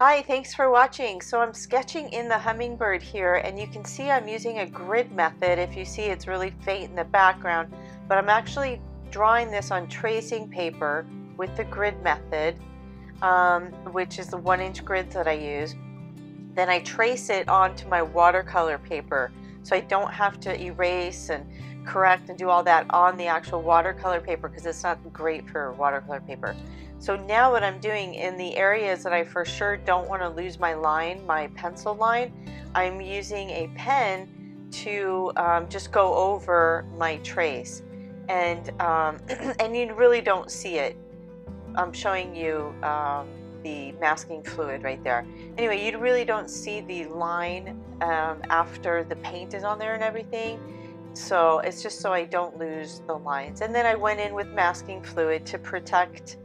Hi, thanks for watching. So I'm sketching in the hummingbird here, and you can see I'm using a grid method. If you see, it's really faint in the background, but I'm actually drawing this on tracing paper with the grid method, which is the 1-inch grid that I use. Then I trace it onto my watercolor paper, so I don't have to erase and correct and do all that on the actual watercolor paper, because it's not great for watercolor paper. So now what I'm doing in the areas that I for sure don't want to lose my line, my pencil line, I'm using a pen to just go over my trace, and and you really don't see it. I'm showing you the masking fluid right there. Anyway, you really don't see the line after the paint is on there and everything. So it's just so I don't lose the lines. And then I went in with masking fluid to protect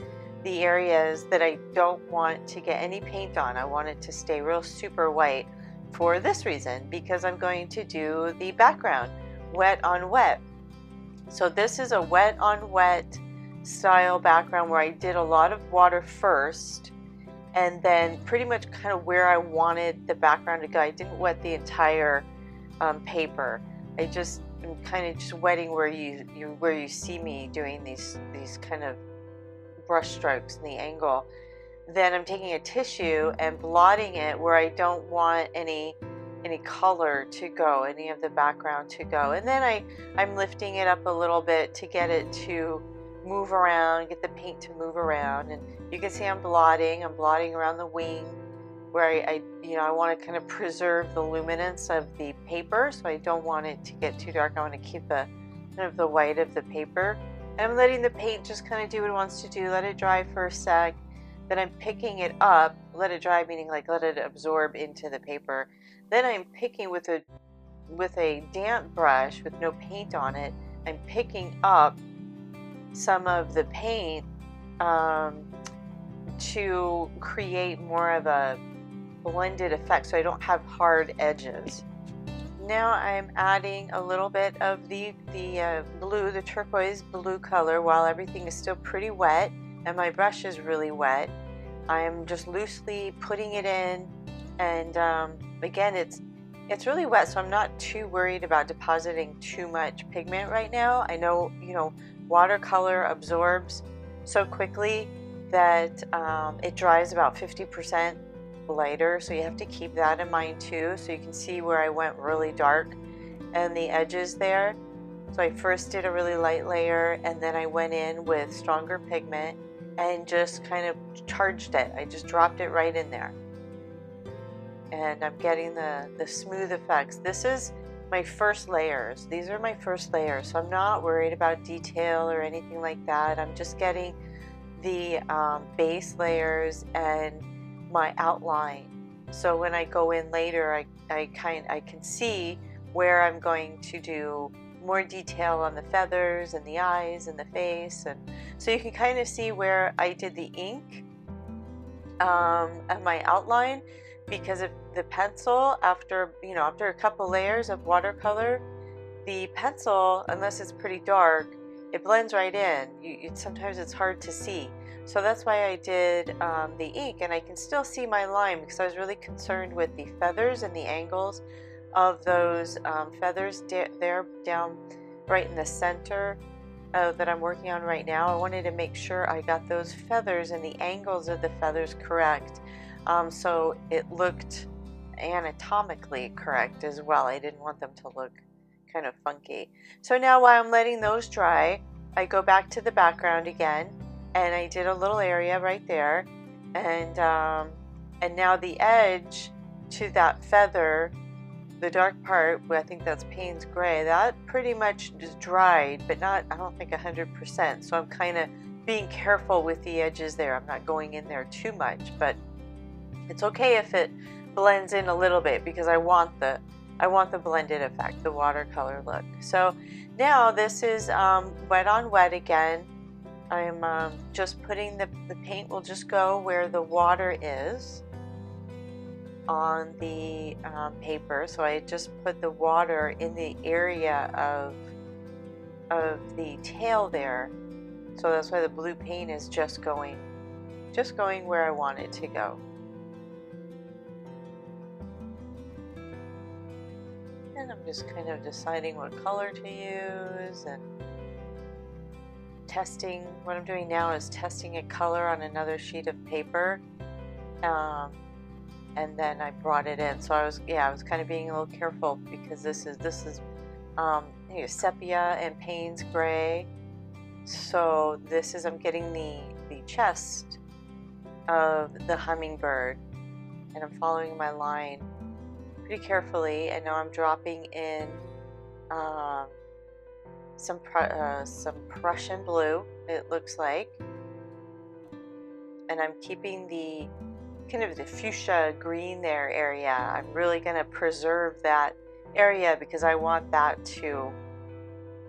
the areas that I don't want to get any paint on. I want it to stay real super white for this reason, because I'm going to do the background wet on wet. So this is a wet on wet style background where I did a lot of water first, and then pretty much kind of where I wanted the background to go. I didn't wet the entire paper. I just am kind of just wetting where you see me doing these kind of brush strokes in the angle. Then I'm taking a tissue and blotting it where I don't want any color to go, any of the background to go. And then I'm lifting it up a little bit to get it to move around, get the paint to move around. And you can see I'm blotting around the wing where I want to kind of preserve the luminance of the paper, so I don't want it to get too dark. I want to keep the kind of the white of the paper, and I'm letting the paint just kind of do what it wants to do. Let it dry for a sec, then I'm picking it up. Let it dry meaning like let it absorb into the paper. Then I'm picking with a damp brush with no paint on it. I'm picking up some of the paint to create more of a blended effect, so I don't have hard edges. Now I'm adding a little bit of the blue, the turquoise blue color, while everything is still pretty wet and my brush is really wet. I'm just loosely putting it in, and again, it's really wet, so I'm not too worried about depositing too much pigment right now. I know, you know, watercolor absorbs so quickly that it dries about 50% lighter, so you have to keep that in mind too. So you can see where I went really dark and the edges there. So I first did a really light layer, and then I went in with stronger pigment and just kind of charged it. I just dropped it right in there, and I'm getting the smooth effects. This is my first layers. These are my first layers, so I'm not worried about detail or anything like that. I'm just getting the base layers and my outline. So when I go in later, I can see where I'm going to do more detail on the feathers and the eyes and the face, and so you can kind of see where I did the ink and my outline, because of the pencil. After after a couple layers of watercolor, the pencil, unless it's pretty dark, it blends right in. Sometimes it's hard to see. So that's why I did the ink, and I can still see my line because I was really concerned with the feathers and the angles of those feathers there down right in the center that I'm working on right now. I wanted to make sure I got those feathers and the angles of the feathers correct, so it looked anatomically correct as well. I didn't want them to look kind of funky. So now while I'm letting those dry, I go back to the background again, and I did a little area right there, and now the edge to that feather, the dark part, I think that's Payne's gray, that pretty much just dried, but not, I don't think 100%. So I'm kind of being careful with the edges there. I'm not going in there too much, but it's okay if it blends in a little bit, because I want the blended effect, the watercolor look. So now this is wet on wet again. I'm just putting the paint will just go where the water is on the paper. So I just put the water in the area of the tail there. So that's why the blue paint is just going where I want it to go. and I'm just kind of deciding what color to use and testing. What I'm doing now is testing a color on another sheet of paper, and then I brought it in. So I was kind of being a little careful because this is sepia and Payne's gray. So this is, I'm getting the chest of the hummingbird, and I'm following my line pretty carefully. And now I'm dropping in some Prussian blue, it looks like, and I'm keeping the kind of the fuchsia green there area. I'm really going to preserve that area because I want that to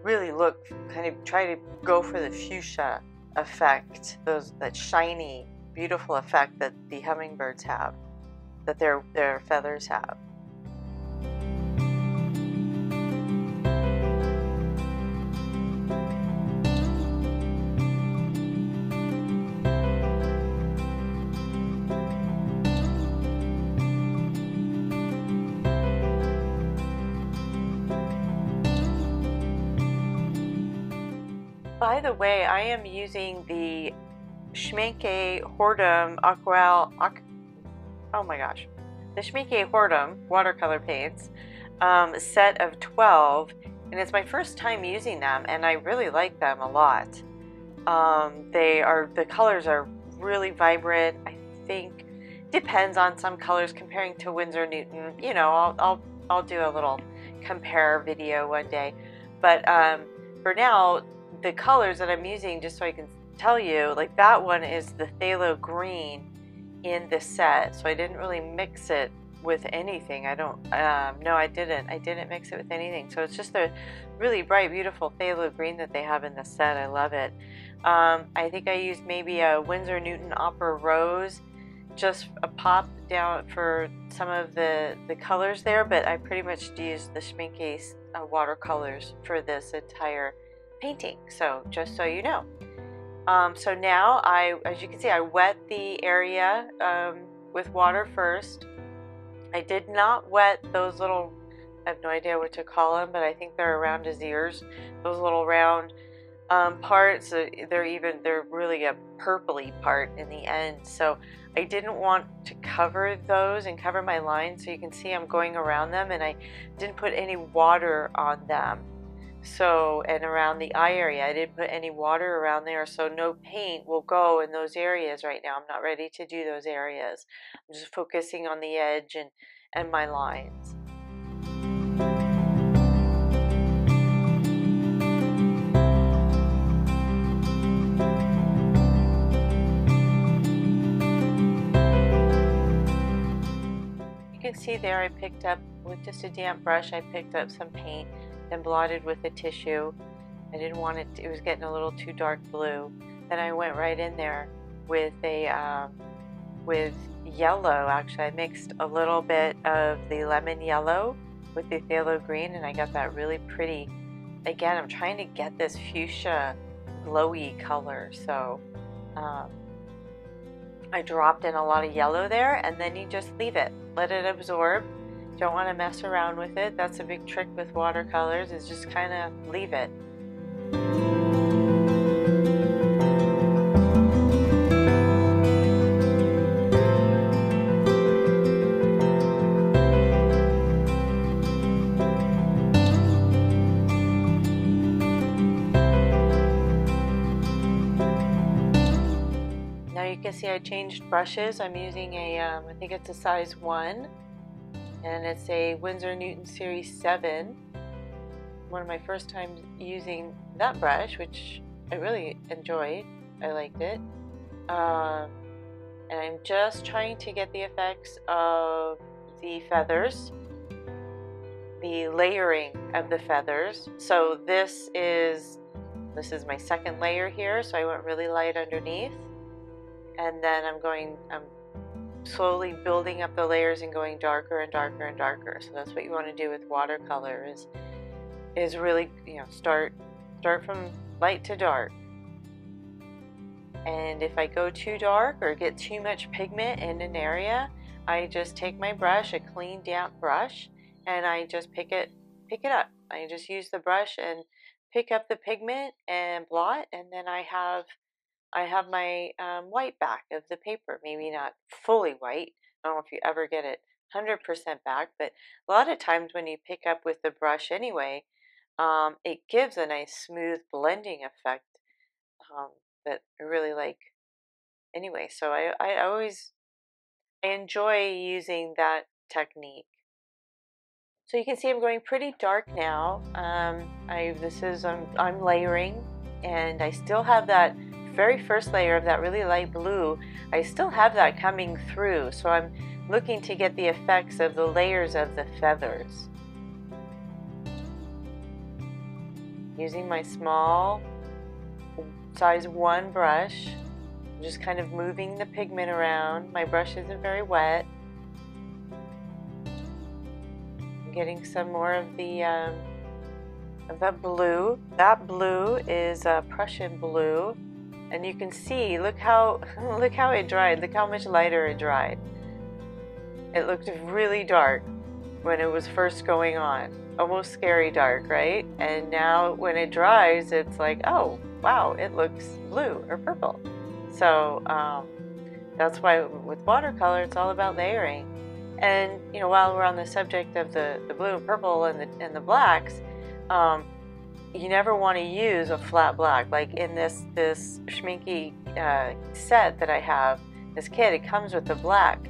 really look, kind of try to go for the fuchsia effect, that shiny, beautiful effect that the hummingbirds have, that their feathers have. By the way, I am using the Schmincke Horadam Aquarell. Oh my gosh, the Schmincke Horadam watercolor paints set of 12, and it's my first time using them, and I really like them a lot. The colors are really vibrant. I think depends on some colors. Comparing to Winsor Newton, you know, I'll do a little compare video one day, but for now, the colors that I'm using, just so I can tell you, like that one is the phthalo green in the set, so I didn't really mix it with anything. I didn't mix it with anything, so it's just the really bright, beautiful phthalo green that they have in the set. I love it. I think I used maybe a Winsor Newton Opera Rose, just a pop down for some of the colors there, but I pretty much used the Schmincke watercolors for this entire painting, so just so you know. So now as you can see, I wet the area with water first. I did not wet those little, I have no idea what to call them, but I think they're around his ears, those little round parts. They're really a purpley part in the end, so I didn't want to cover those and cover my line, so you can see I'm going around them, and I didn't put any water on them. So, and around the eye area, I didn't put any water around there, so no paint will go in those areas right now. I'm not ready to do those areas. I'm just focusing on the edge and my lines. You can see there I picked up, with just a damp brush, I picked up some paint and blotted with a tissue. I didn't want it to, it was getting a little too dark blue. Then I went right in there with a with yellow. Actually, I mixed a little bit of the lemon yellow with the phthalo green, and I got that really pretty. Again, I'm trying to get this fuchsia glowy color, so I dropped in a lot of yellow there, and then you just leave it, let it absorb. Don't want to mess around with it. That's a big trick with watercolors, is just kind of leave it. Now you can see I changed brushes. I'm using a I think it's a size 1. And it's a Winsor Newton Series 7. One of my first times using that brush, which I really enjoyed. I liked it. And I'm just trying to get the effects of the feathers, the layering of the feathers. So this is my second layer here. So I went really light underneath, and then I'm slowly building up the layers and going darker and darker and darker. So that's what you want to do with watercolor, is really, you know, start from light to dark. And if I go too dark or get too much pigment in an area, I just take my brush, a clean damp brush, and I just pick it pick it up. I just use the brush and pick up the pigment and blot, and then I have my white back of the paper. Maybe not fully white. I don't know if you ever get it 100% back, but a lot of times when you pick up with the brush anyway, it gives a nice smooth blending effect that I really like. Anyway, so I enjoy using that technique. So you can see I'm going pretty dark now. I'm layering, and I still have that very first layer of that really light blue. I still have that coming through, so I'm looking to get the effects of the layers of the feathers. Using my small size 1 brush, I'm just kind of moving the pigment around. My brush isn't very wet. I'm getting some more of the blue. That blue is Prussian blue, and you can see, look how it dried. Look how much lighter it dried. It looked really dark when it was first going on, almost scary dark, right? And now when it dries, it's like, oh wow, it looks blue or purple. So that's why with watercolor, it's all about layering. And you know, while we're on the subject of the blue and purple and the blacks, you never want to use a flat black. Like in this Schmincke set that I have, this kit, it comes with the black,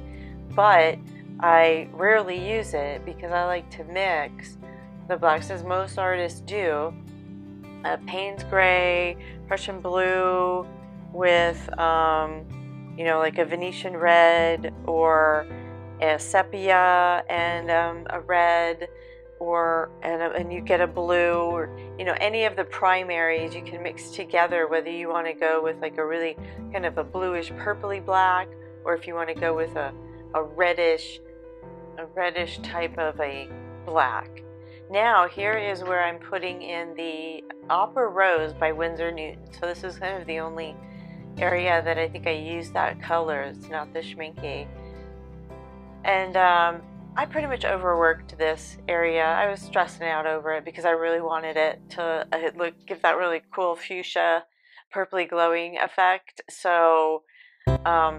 but I rarely use it because I like to mix the blacks, as most artists do. Payne's gray, Prussian blue, with you know, like a Venetian red or a sepia and a red, or and you get a blue, or you know, any of the primaries you can mix together, whether you want to go with like a really kind of a bluish purpley black, or if you want to go with a reddish type of a black. Now here is where I'm putting in the Opera Rose by Winsor Newton. So this is kind of the only area that I think I use that color. It's not the Schmincke. And I pretty much overworked this area. I was stressing out over it because I really wanted it to give that really cool fuchsia, purpley glowing effect. So I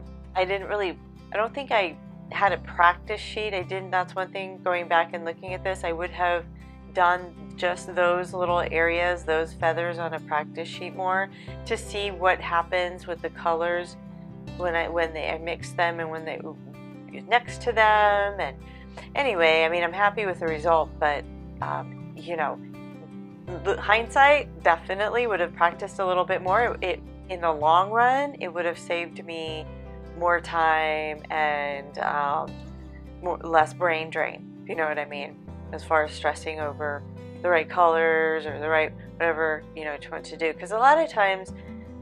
don't think I had a practice sheet. I didn't. That's one thing, going back and looking at this, I would have done just those little areas, those feathers on a practice sheet more, to see what happens with the colors when I mix them and when they next to them. And anyway, I mean, I'm happy with the result, but you know, hindsight, definitely would have practiced a little bit more. It in the long run, it would have saved me more time and less brain drain, if you know what I mean, as far as stressing over the right colors or the right whatever, you know, to want to do. Because a lot of times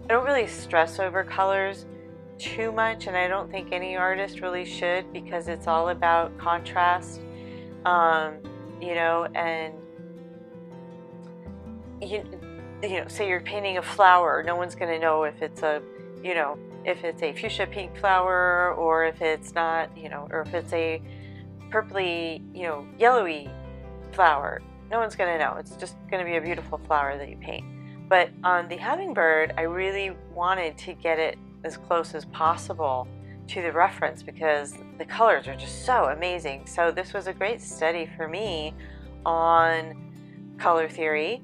I don't really stress over colors too much, and I don't think any artist really should, because it's all about contrast, you know, and you know, say you're painting a flower, no one's going to know if it's a, you know, if it's a fuchsia pink flower, or if it's not, you know, or if it's a purpley, you know, yellowy flower. No one's going to know. It's just going to be a beautiful flower that you paint. But on the hummingbird, I really wanted to get it as close as possible to the reference, because the colors are just so amazing. So this was a great study for me on color theory,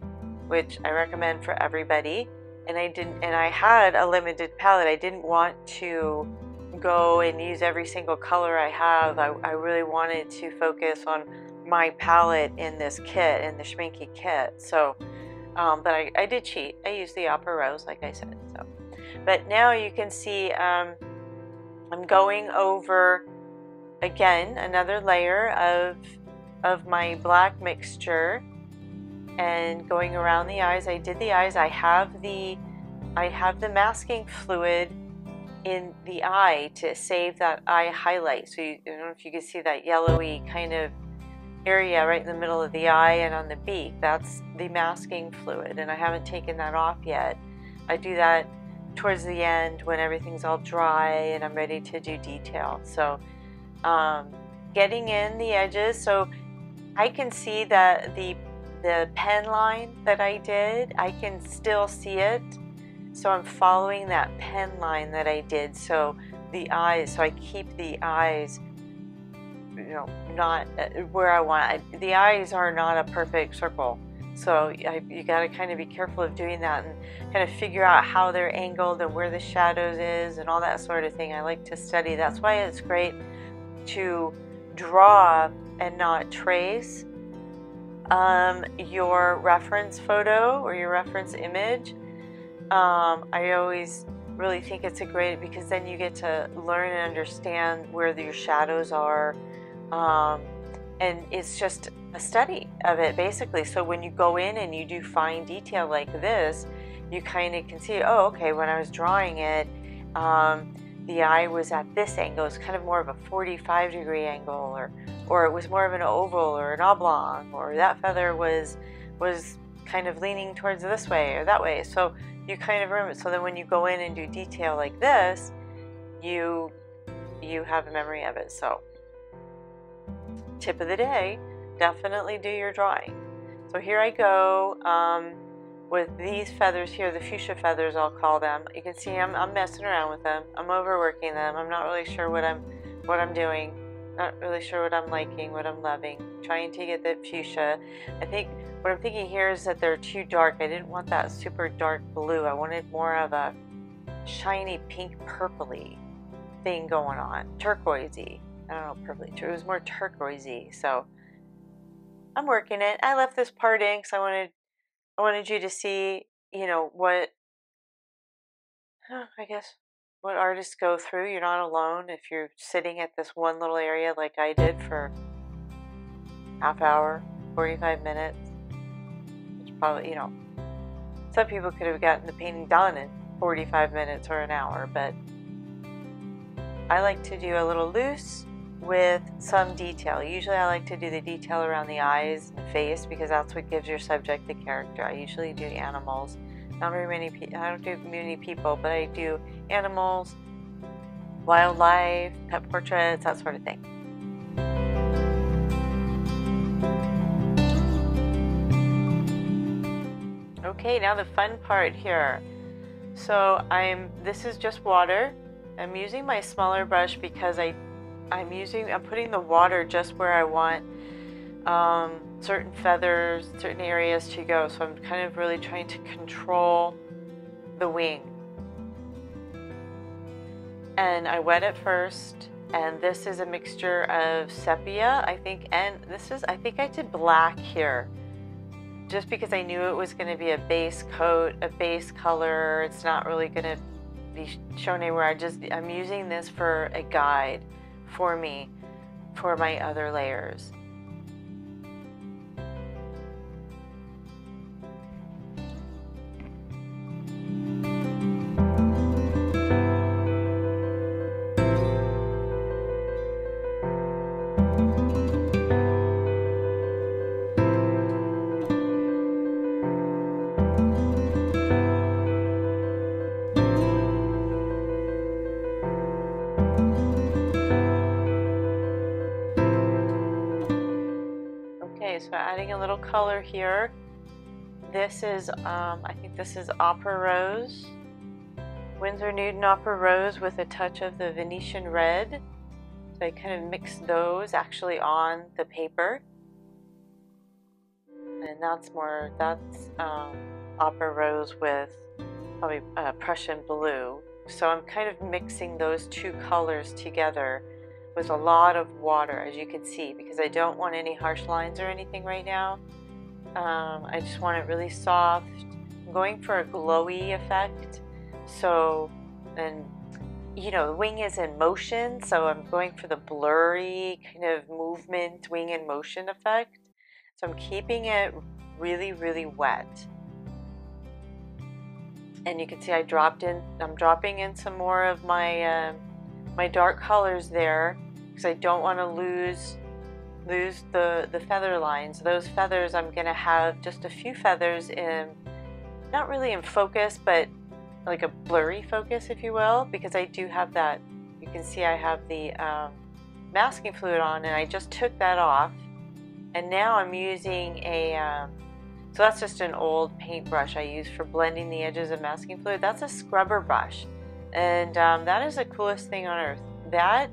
which I recommend for everybody. And I had a limited palette. I didn't want to go and use every single color I have. I really wanted to focus on my palette in this kit, in the Schmincke kit. So, but I did cheat. I used the Opera Rose, like I said. So, but now you can see I'm going over again another layer of my black mixture, and going around the eyes. I did the eyes. I have the masking fluid in the eye to save that eye highlight. So I don't know if you can see that yellowy kind of area right in the middle of the eye and on the beak. That's the masking fluid, and I haven't taken that off yet. I do that towards the end when everything's all dry and I'm ready to do detail. So getting in the edges, so I can see that the the pen line that I did, I can still see it. So I'm following that pen line that I did. So the eyes, so I keep the eyes, you know, not where I want. The eyes are not a perfect circle. So you got to kind of be careful of doing that and kind of figure out how they're angled and where the shadows is and all that sort of thing. I like to study. That's why it's great to draw and not trace your reference photo or your reference image. I always really think it's a great, because then you get to learn and understand where your shadows are. And it's just a study of it, basically. So when you go in and you do fine detail like this, you kind of can see, oh, okay, when I was drawing it, the eye was at this angle. It's kind of more of a 45-degree angle, or it was more of an oval or an oblong, or that feather was kind of leaning towards this way or that way. So you kind of remember. So then when you go in and do detail like this, you have a memory of it. So tip of the day, definitely do your drawing. So here I go with these feathers here, the fuchsia feathers, I'll call them. You can see I'm messing around with them. I'm overworking them. I'm not really sure what I'm doing. Not really sure what I'm liking, what I'm loving. Trying to get the fuchsia. I think what I'm thinking here is that they're too dark. I didn't want that super dark blue. I wanted more of a shiny pink purpley thing going on. Turquoisey. I don't know, purpley. It was more turquoisey. So I'm working it. I left this part in because I wanted you to see, you know, what, I guess, what artists go through. You're not alone if you're sitting at this one little area like I did for half hour, 45 minutes. Which probably, you know, some people could have gotten the painting done in 45 minutes or an hour, but I like to do a little loose with some detail. Usually I like to do the detail around the eyes and face because that's what gives your subject the character. I usually do animals. I don't do many people, but I do animals, wildlife, pet portraits, that sort of thing. Okay, now the fun part here. So this is just water. I'm using my smaller brush because I'm putting the water just where I want certain feathers, certain areas to go. So I'm kind of really trying to control the wing. And I wet it first. And this is a mixture of sepia, I think, and this is, I think I did black here. Just because I knew it was going to be a base coat, a base color. It's not really going to be shown anywhere. I'm using this for a guide. For me, for my other layers. So adding a little color here. This is, I think this is Opera Rose. Winsor Nude and Opera Rose with a touch of the Venetian Red. So I kind of mixed those actually on the paper. And that's Opera Rose with probably Prussian blue. So I'm kind of mixing those two colors together with a lot of water, as you can see, because I don't want any harsh lines or anything right now. I just want it really soft. I'm going for a glowy effect. So, and you know, the wing is in motion, so I'm going for the blurry kind of movement, wing in motion effect. So I'm keeping it really, really wet. And you can see I'm dropping in some more of my, my dark colors there, because I don't want to lose the feather lines. Those feathers, I'm going to have just a few feathers in, not really in focus, but like a blurry focus, if you will, because I do have that. You can see I have the masking fluid on, and I just took that off, and now I'm using a So that's just an old paintbrush I use for blending the edges of masking fluid. That's a scrubber brush, and that is the coolest thing on earth. That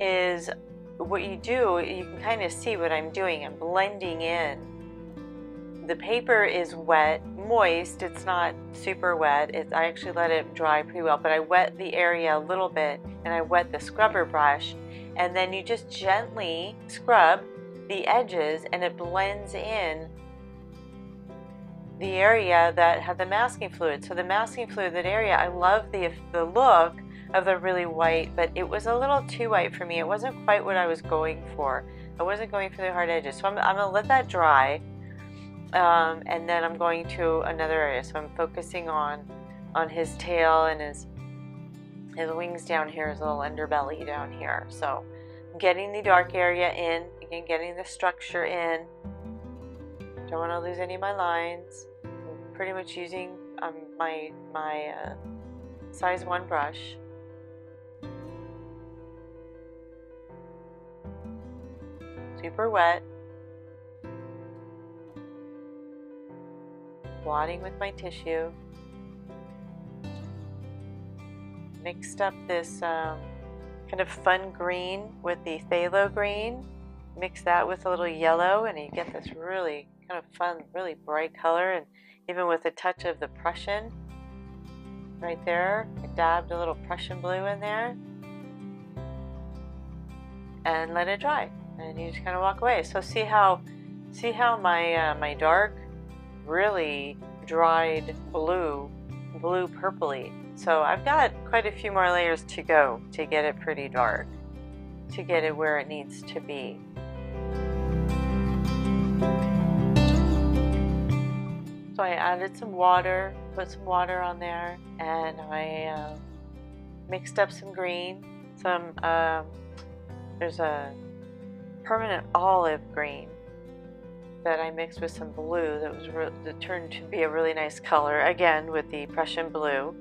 is what you do. You can kind of see what I'm doing. I'm blending in. The paper is wet, moist. It's not super wet. I actually let it dry pretty well, but I wet the area a little bit, and I wet the scrubber brush, and then you just gently scrub the edges, and it blends in the area that had the masking fluid. So the masking fluid, that area, I love the look of the really white, but it was a little too white for me. It wasn't quite what I was going for. I wasn't going for the hard edges. So I'm going to let that dry. And then I'm going to another area, so I'm focusing on his tail and his wings down here, his little underbelly down here. So I'm getting the dark area in, again, getting the structure in. Don't want to lose any of my lines. I'm pretty much using my size 1 brush. Super wet. Blotting with my tissue, mixed up this kind of fun green with the phthalo green, mix that with a little yellow, and you get this really kind of fun, really bright color. And even with a touch of the Prussian right there, I dabbed a little Prussian blue in there and let it dry, and you just kind of walk away. So see how my dark really dried blue purpley. So I've got quite a few more layers to go to get it pretty dark, to get it where it needs to be. So I added some water, put some water on there, and I mixed up some green, some there's a permanent olive green that I mixed with some blue that turned to be a really nice color, again with the Prussian blue.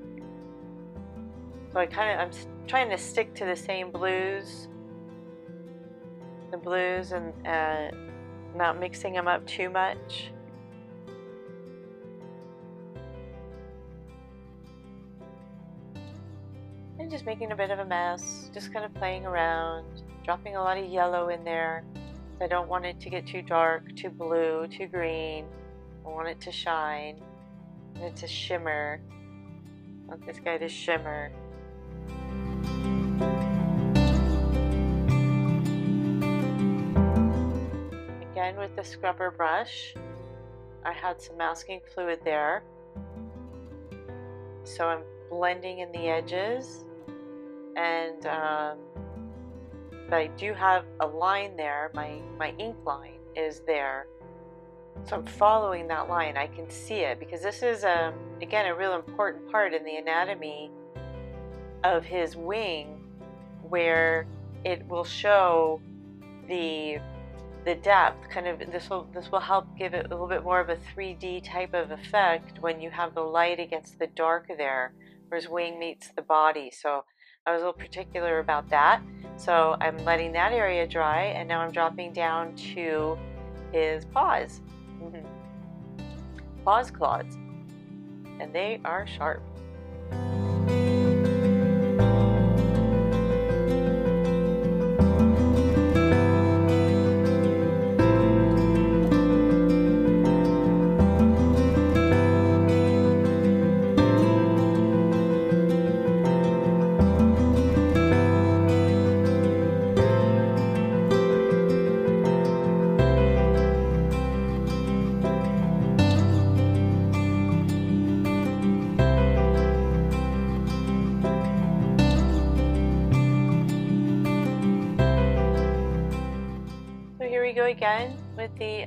So I'm trying to stick to the same blues, and not mixing them up too much. And just making a bit of a mess, just kind of playing around, dropping a lot of yellow in there. I don't want it to get too dark, too blue, too green. I want it to shine. I want it to shimmer. I want this guy to shimmer. Again with the scrubber brush, I had some masking fluid there. So I'm blending in the edges, and but I do have a line there. My ink line is there, so I'm following that line. I can see it because this is again a real important part in the anatomy of his wing, where it will show the depth. Kind of this will help give it a little bit more of a 3D type of effect when you have the light against the dark there, where his wing meets the body. So I was a little particular about that. So I'm letting that area dry, and now I'm dropping down to his paws. Paws claws. And they are sharp. Go again with the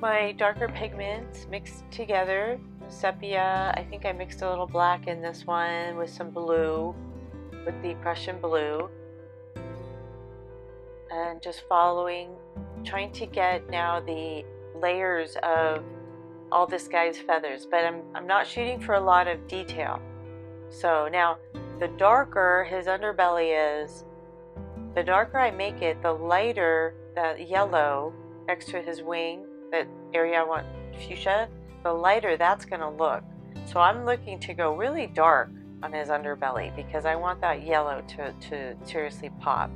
my darker pigments mixed together, sepia. I think I mixed a little black in this one with some blue, with the Prussian blue, and just following, trying to get now the layers of all this guy's feathers, but I'm not shooting for a lot of detail. So now the darker his underbelly is, the darker I make it, the lighter that yellow next to his wing that area I want fuchsia, the lighter that's going to look. So I'm looking to go really dark on his underbelly because I want that yellow to seriously pop.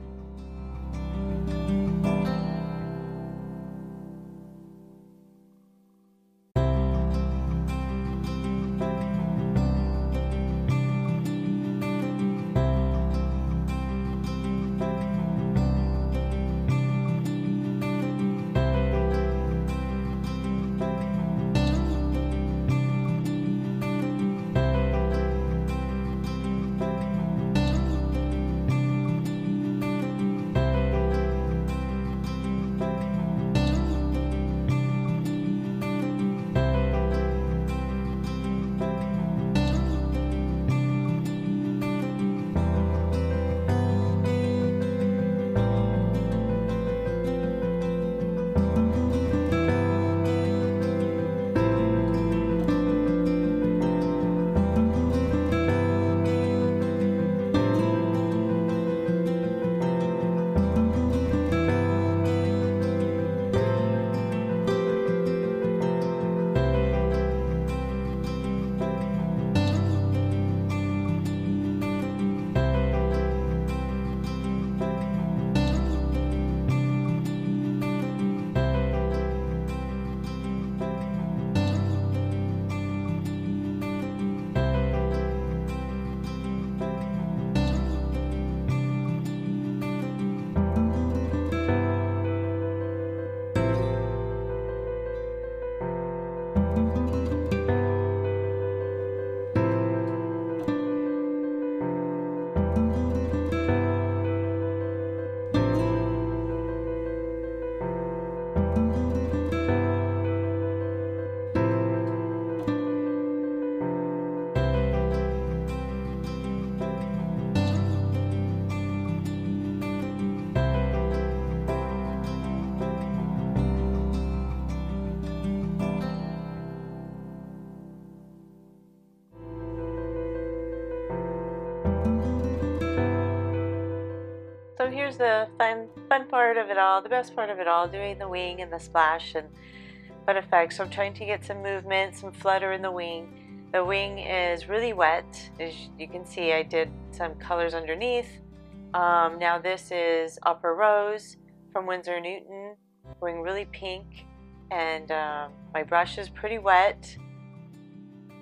So here's the fun part of it all, the best part of it all, doing the wing and the splash and butt effects. So I'm trying to get some movement, some flutter in the wing. The wing is really wet. As you can see, I did some colors underneath. Now this is Opera Rose from Winsor & Newton, going really pink. And my brush is pretty wet.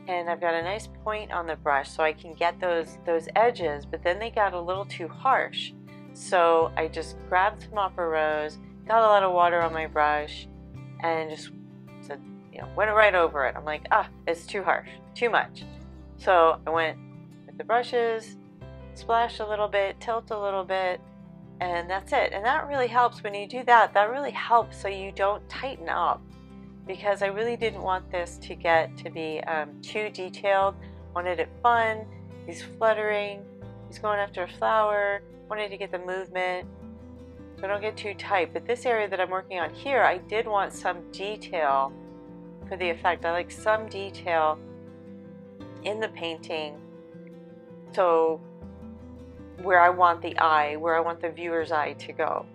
And I've got a nice point on the brush so I can get those edges, but then they got a little too harsh. So I just grabbed some Opera Rose, got a lot of water on my brush, and just said, you know, went right over it. I'm like, ah, it's too harsh, too much. So I went with the brushes, splash a little bit, tilt a little bit, and that's it. And that really helps when you do that. That really helps so you don't tighten up, because I really didn't want this to get to be too detailed. Wanted it fun. He's fluttering. He's going after a flower. Wanted to get the movement, so don't get too tight. But this area that I'm working on here, I did want some detail for the effect. I like some detail in the painting, so where I want the eye, where I want the viewer's eye to go.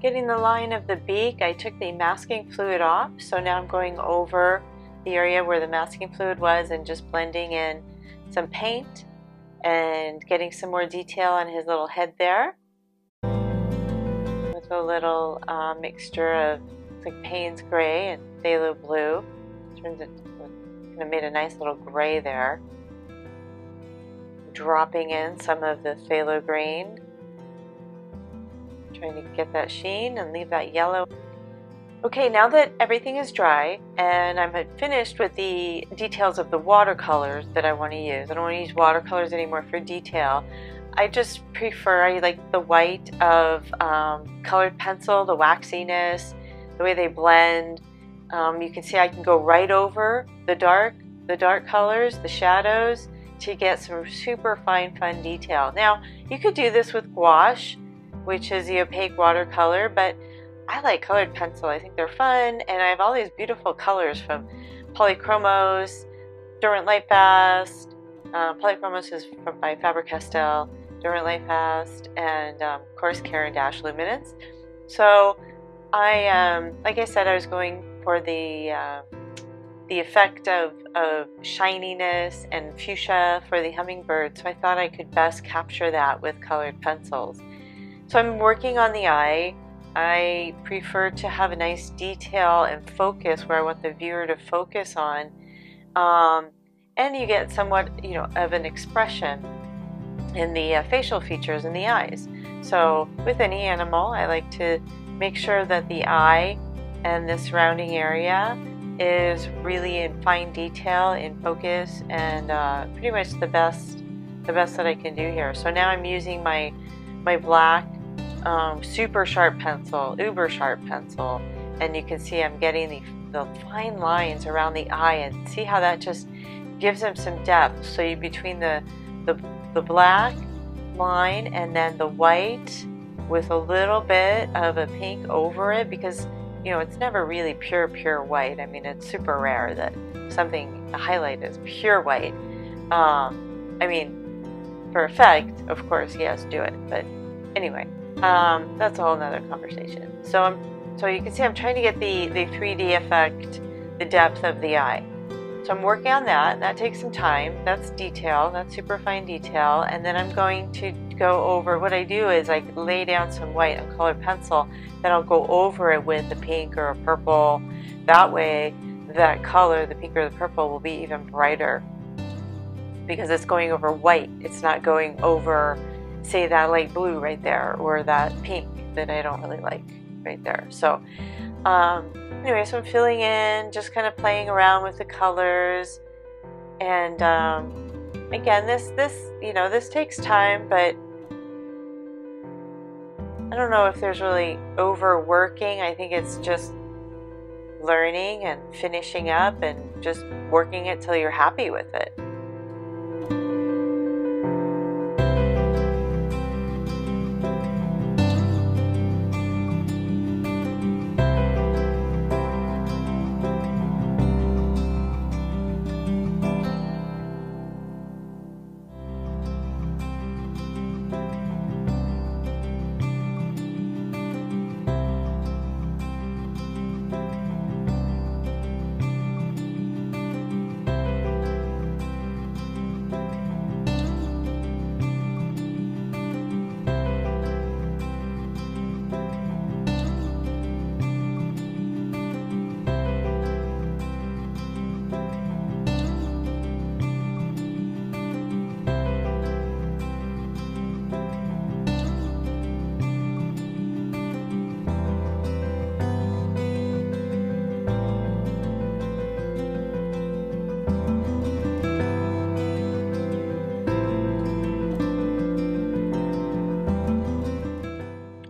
Getting the line of the beak, I took the masking fluid off, so now I'm going over the area where the masking fluid was and just blending in some paint and getting some more detail on his little head there with a little mixture of, it's like Payne's gray and phthalo blue. Turns it, kind of made a nice little gray there. dropping in some of the phthalo green, trying to get that sheen and leave that yellow. Okay, now that everything is dry and I'm finished with the details of the watercolors that I want to use, I don't want to use watercolors anymore for detail. I just prefer, I like the white of colored pencil, the waxiness, the way they blend. You can see I can go right over the dark colors, the shadows, to get some super fine, fun detail. Now, you could do this with gouache, which is the opaque watercolor, but I like colored pencil. I think they're fun, and I have all these beautiful colors from Polychromos, Derwent Lightfast. Polychromos is by Faber-Castell, Derwent Lightfast, and of course Caran d'Ache Luminance. So I, like I said, I was going for the effect of shininess and fuchsia for the hummingbird. So I thought I could best capture that with colored pencils. So I'm working on the eye. I prefer to have a nice detail and focus where I want the viewer to focus on, and you get somewhat, you know, of an expression in the facial features in the eyes. So with any animal, I like to make sure that the eye and the surrounding area is really in fine detail, in focus, and pretty much the best that I can do here. So now I'm using my black super sharp pencil, uber sharp pencil, and you can see I'm getting the fine lines around the eye, and see how that just gives them some depth. So you, between the black line and then the white with a little bit of a pink over it, because, you know, it's never really pure white. I mean, it's super rare that something, a highlight, is pure white. I mean, for effect, of course, yes, do it, but anyway. That's a whole nother conversation. So you can see I'm trying to get the 3D effect, the depth of the eye. So I'm working on that. That takes some time. That's detail. That's super fine detail. And then I'm going to go over, what I do is I lay down some white on colored pencil, then I'll go over it with a pink or a purple. That way, that color, the pink or the purple, will be even brighter because it's going over white. It's not going over, say, that light blue right there, or that pink that I don't really like right there. So anyway, so I'm filling in, just kind of playing around with the colors, and again, this you know, this takes time, but I don't know if there's really overworking. I think it's just learning and finishing up and just working it till you're happy with it.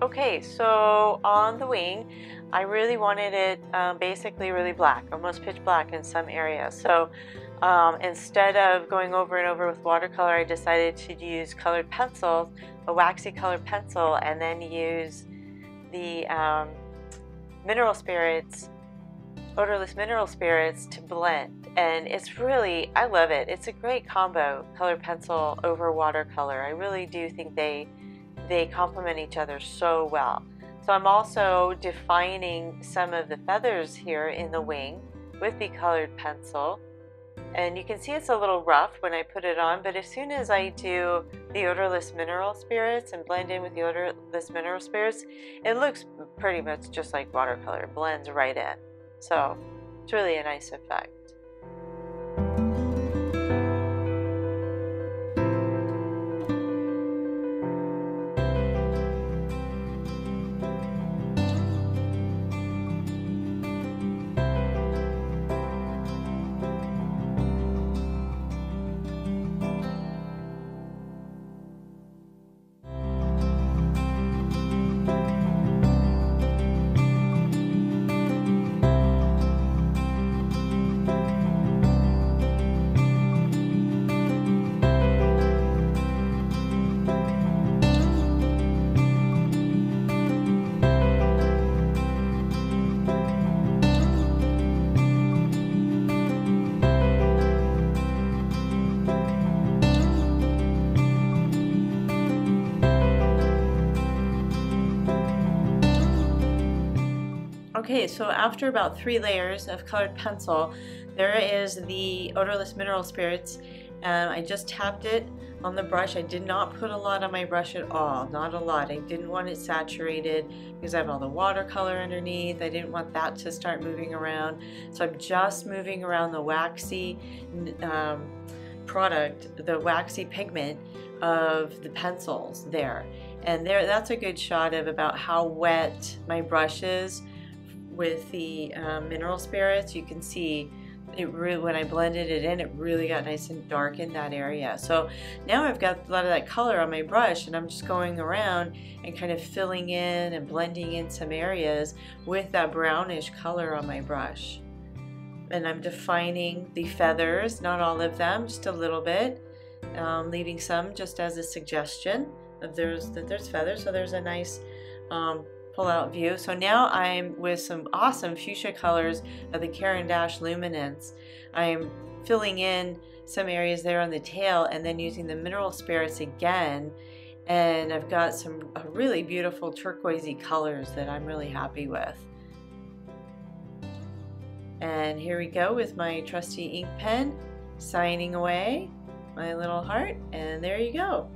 Okay, so on the wing, I really wanted it basically really black, almost pitch black in some areas. So instead of going over and over with watercolor, I decided to use colored pencils, a waxy colored pencil, and then use the mineral spirits, odorless mineral spirits, to blend. And it's really, I love it. It's a great combo, colored pencil over watercolor. I really do think they complement each other so well. So I'm also defining some of the feathers here in the wing with the colored pencil. And you can see it's a little rough when I put it on, but as soon as I do the odorless mineral spirits and blend in with the odorless mineral spirits, it looks pretty much just like watercolor. It blends right in. So it's really a nice effect. Okay, so after about 3 layers of colored pencil, there is the odorless mineral spirits. I just tapped it on the brush. I did not put a lot on my brush at all, not a lot. I didn't want it saturated because I have all the watercolor underneath. I didn't want that to start moving around. So I'm just moving around the waxy product, the waxy pigment of the pencils there. And there, that's a good shot of about how wet my brush is with the mineral spirits. You can see it really, when I blended it in, it really got nice and dark in that area. So now I've got a lot of that color on my brush, and I'm just going around and kind of filling in and blending in some areas with that brownish color on my brush. And I'm defining the feathers, not all of them, just a little bit, leaving some just as a suggestion that there's feathers. So there's a nice out view. So now I'm with some awesome fuchsia colors of the Caran d'Ache Luminance. I'm filling in some areas there on the tail and then using the mineral spirits again, and I've got some really beautiful turquoisey colors that I'm really happy with. And here we go with my trusty ink pen, signing away my little heart, and there you go.